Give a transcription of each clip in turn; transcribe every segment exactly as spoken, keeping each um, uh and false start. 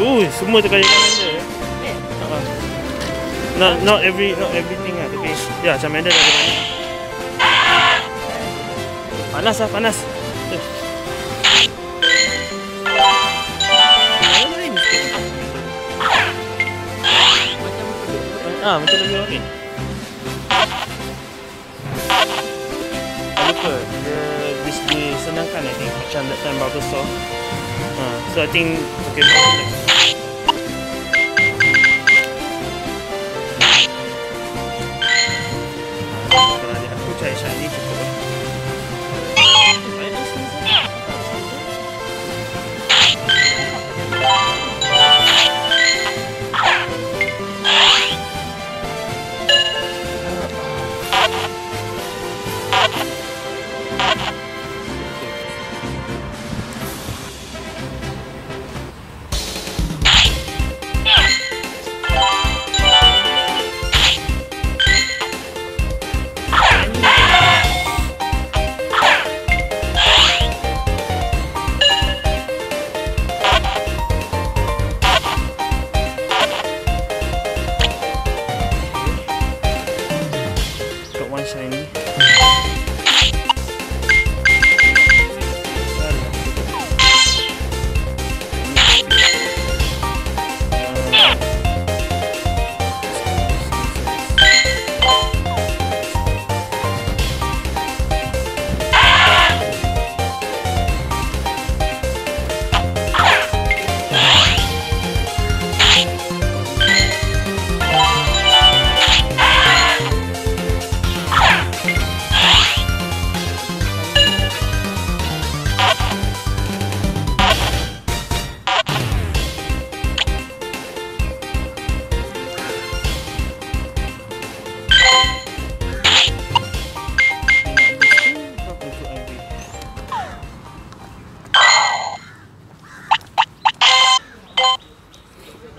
Ui, semua terkadang Amanda. Uh, not not every not everything lah, tapi ya macam Amanda dah banyak. Panas lah, panas. Eh. Ah, macam lebih orang ni. Tak lupa, dia disenangkan I think, macam that time Bulbasaur. uh, So I think, okay, perfect. Kalau ada aku cari syak ni cukup.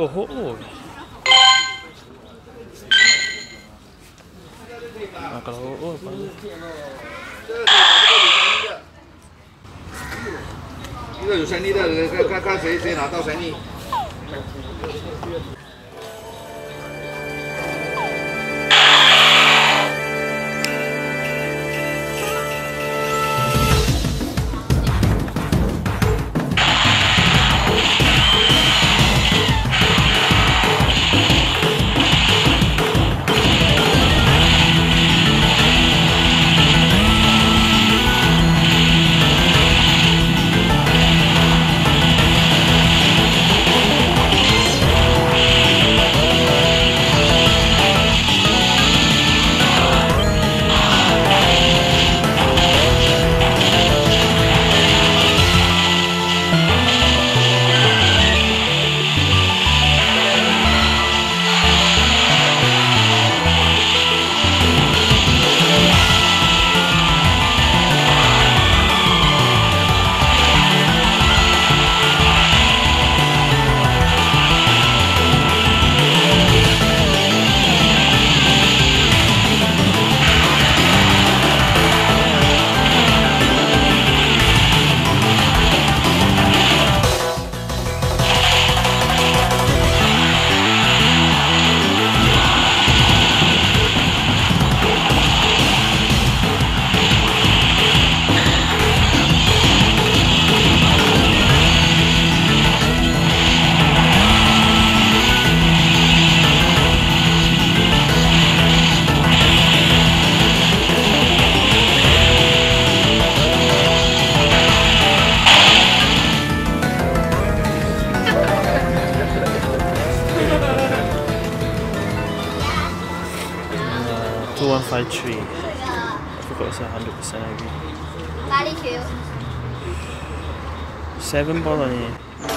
Oh, oh, oh. Nah, kalau oh, oh, panggil. two one five three. I forgot it's one hundred percent agree. seven ball on here. Wow.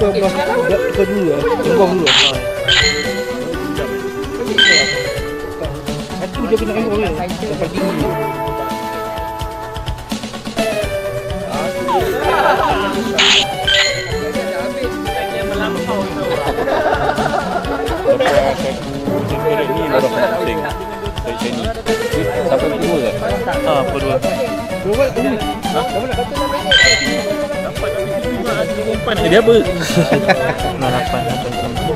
kita buat kita dulu lah. Buang dulu lah. Aku dia kena ambil orang. Sampai tinggi. Ah, perlu. Dua ni. Ha? Kamu nak kata nak ni. Dapat kami lima ada umpan. Jadi apa? Harapan untuk kamu.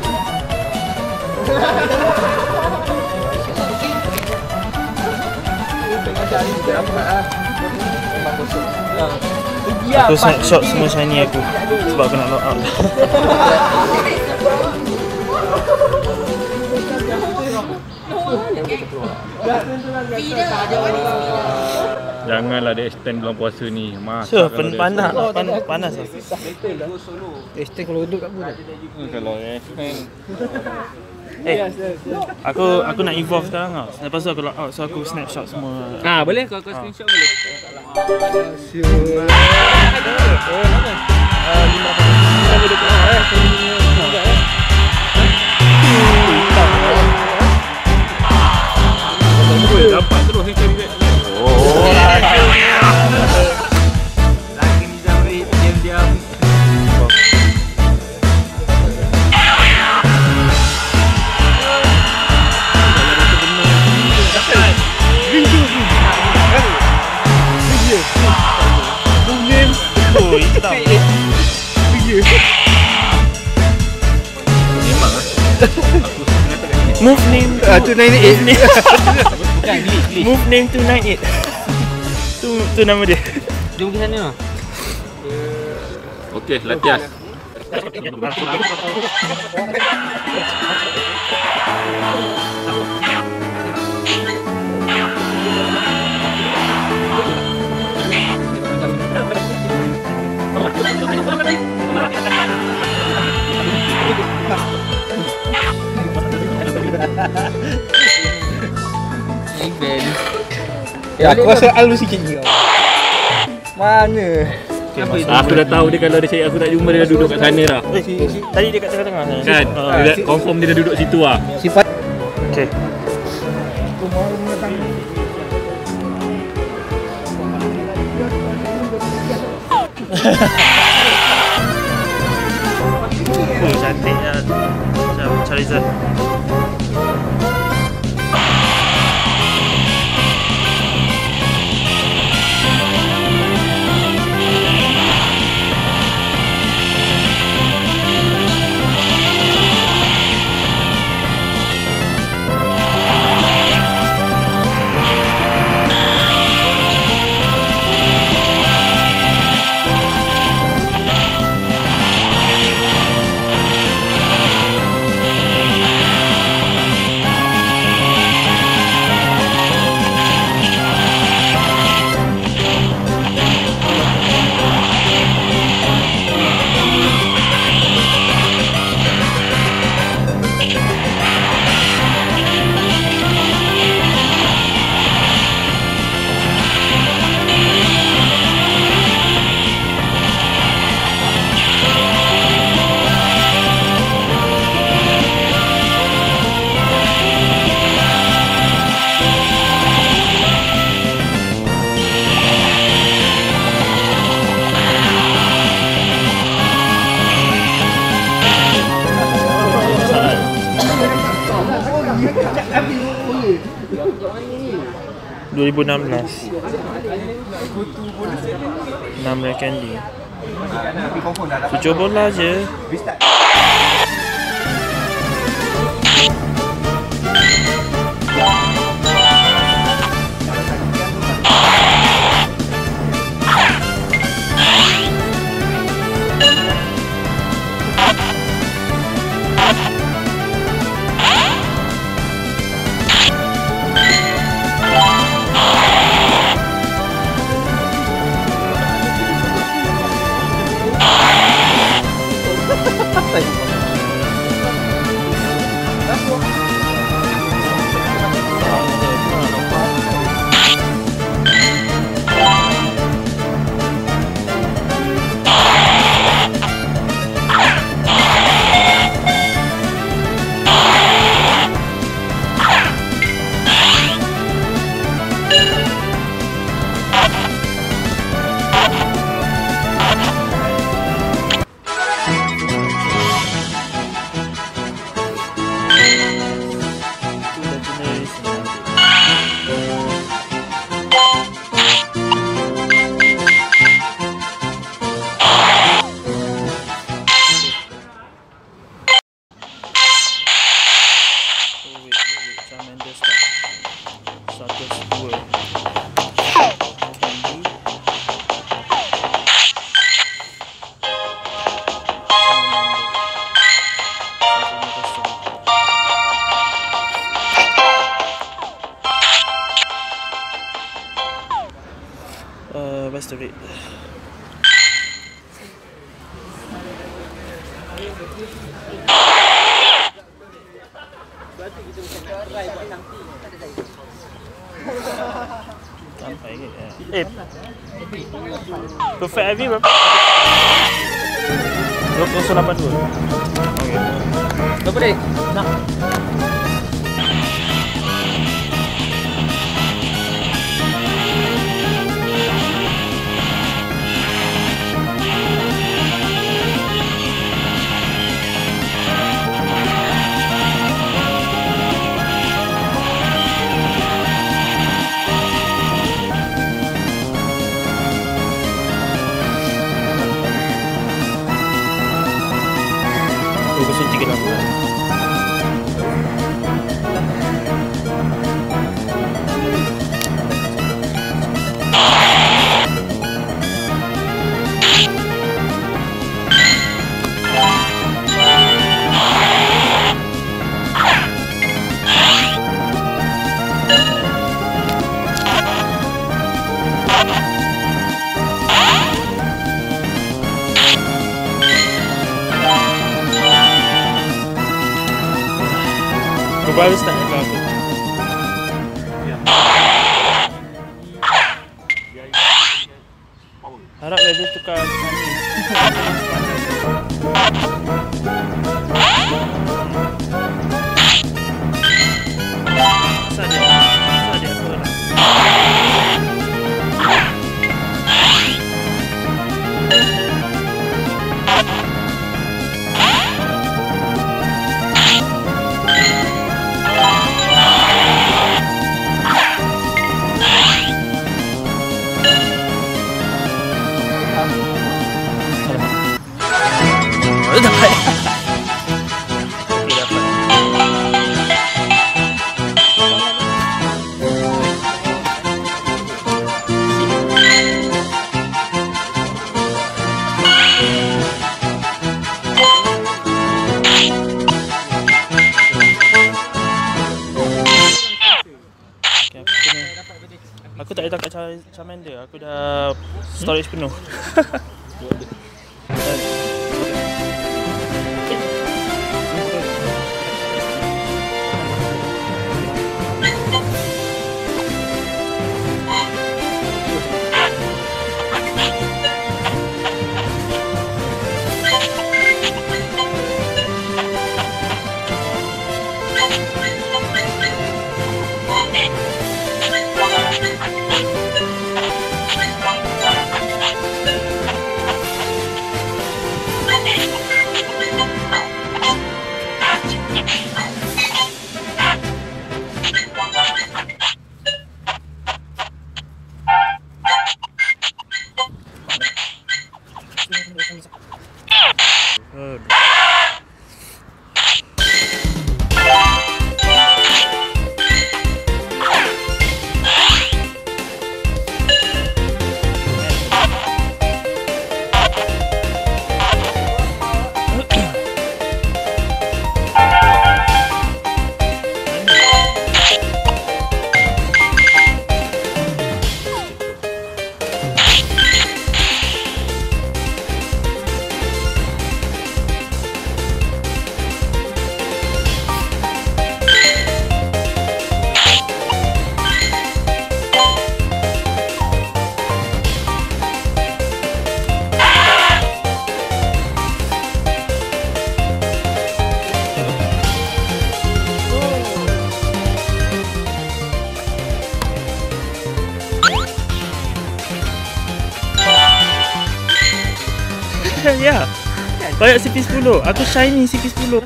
Tengah cari berapa ah. Memang kosong. Ha. Aku snapshot semua shiny aku sebab aku nak lock out. Janganlah dia extend bulan puasa ni. Mas. Sure, panas lah, panas panas. Extend kalau duduk kat budak. Kalau extend. Eh, aku aku nak evolve sekarang tau. Lepas tu aku lock out, so aku snapshot semua. Ha, boleh kau kau screenshot boleh. Sure. Eh, mana? Ah, lima kali duduk eh. Dapat terus ni cari dia. Oh. Lagi ni Zamri diam-diam. Oh, hitam. Memang ah. Move name two nine eight ni. Bukan, glitch, glitch. Move name two nine eight. Tu tu nama dia. Jom ke sana. Okey, latihan. Ya, aku rasa alus sikit juga. Mana? Okay, aku dah tahu dia kalau dia cari aku tak jumpa dia dah duduk kat sana dah. Eh, tadi dia kat tengah-tengah sana. Kan? Uh, dia confirm dia dah duduk situ ah. Sifat. Okey. Aku mau datang. Oh, cantiknya macam Charizard. dua ribu enam belas enam rare candy. Cucuk bola je. Thank you. Uh, rest of it. Eh, perfect I V berapa? dua kosong lapan dua. Okey. Berapa dek? Nak. Why was that? Yeah. Harap dia tukar nanti. Saja. Saja pula. Aku tak ada tangkap Charmander, aku dah storage penuh. Ya, banyak C P ten. Aku shiny C P ten.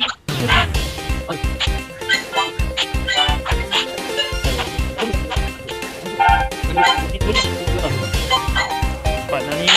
Empat nani.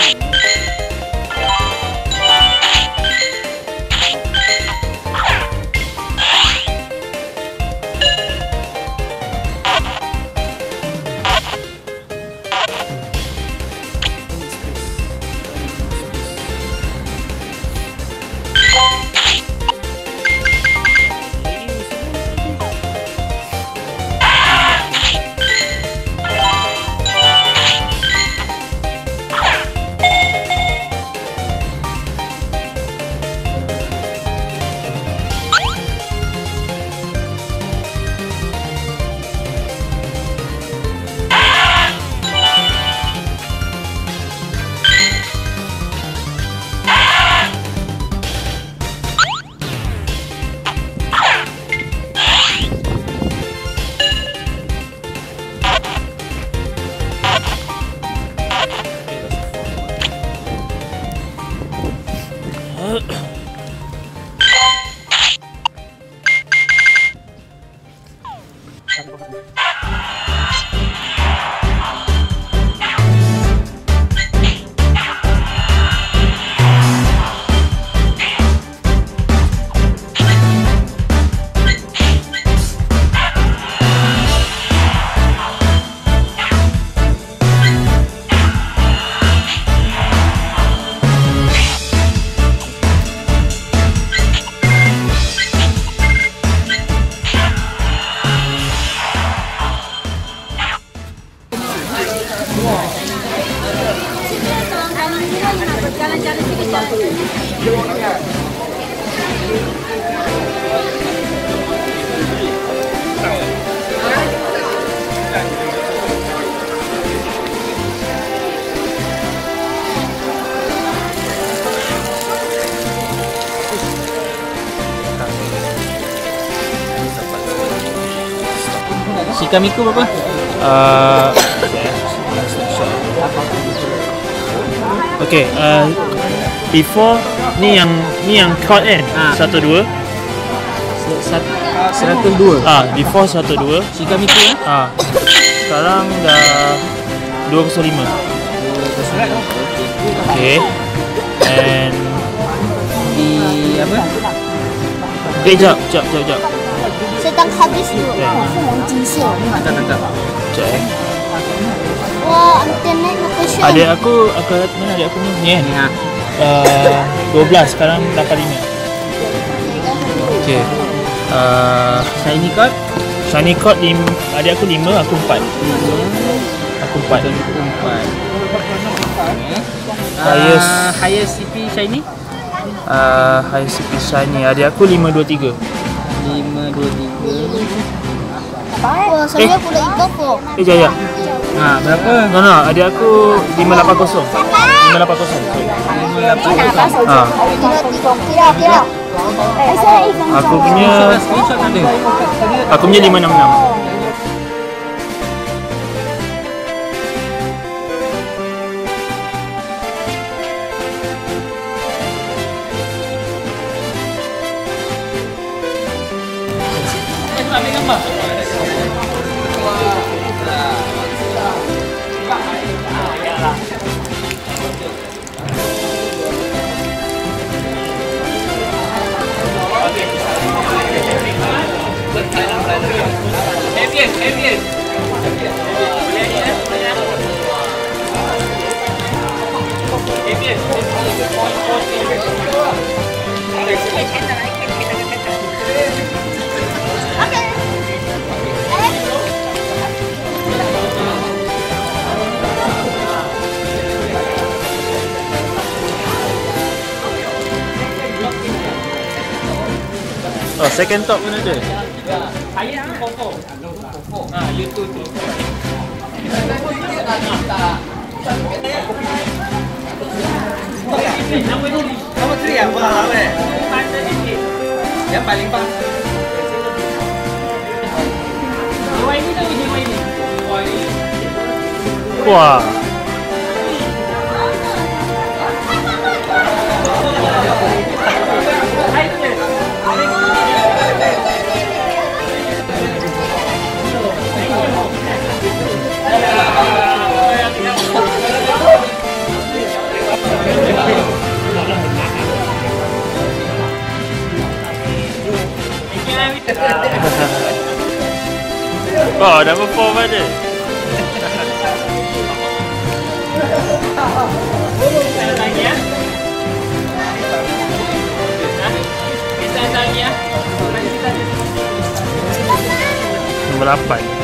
Si Kamiko berapa? Uh, okay, uh, before ni yang ni yang caught kan? Satu dua. Satu dua. Ah, before satu dua. Si Kamiko ya? Ah, sekarang dah dua kosong lima. Okay. And di apa? Okay, jap, jap, jap, jap. Sedang habis tu. Cek eh. Wah, internet nak kosong. Adik aku, aku mana adik aku ni? Ni kan? Ha. Uh, dua belas, sekarang lapan lima. Okay. Uh, Shiny Card? Shiny Card, adik aku lima, aku empat. Aku empat. Aku empat. Highest. Highest C P Shiny? Uh, highest C P Shiny, adik aku lima dua tiga. Lima dua tiga. Oh, saya pula ikut kok. Eh, jaya. Nah, berapa? No, no, adik aku lima lapan kosong. Lima lapan kosong. Lima lapan kosong. Ah. Kira, kira. Aku punya. Aku punya lima enam enam. Ambil gambar. Heavy, heavy. Oh, second top pun ada. Saya tu pokok. Ah, you tu tu. Nama tu yang apa? Yang paling bang. Jiwa ini tu, jiwa ini. Wah. Wah, dah perform ada. Kita tanya. Kita tanya. Nombor lapan.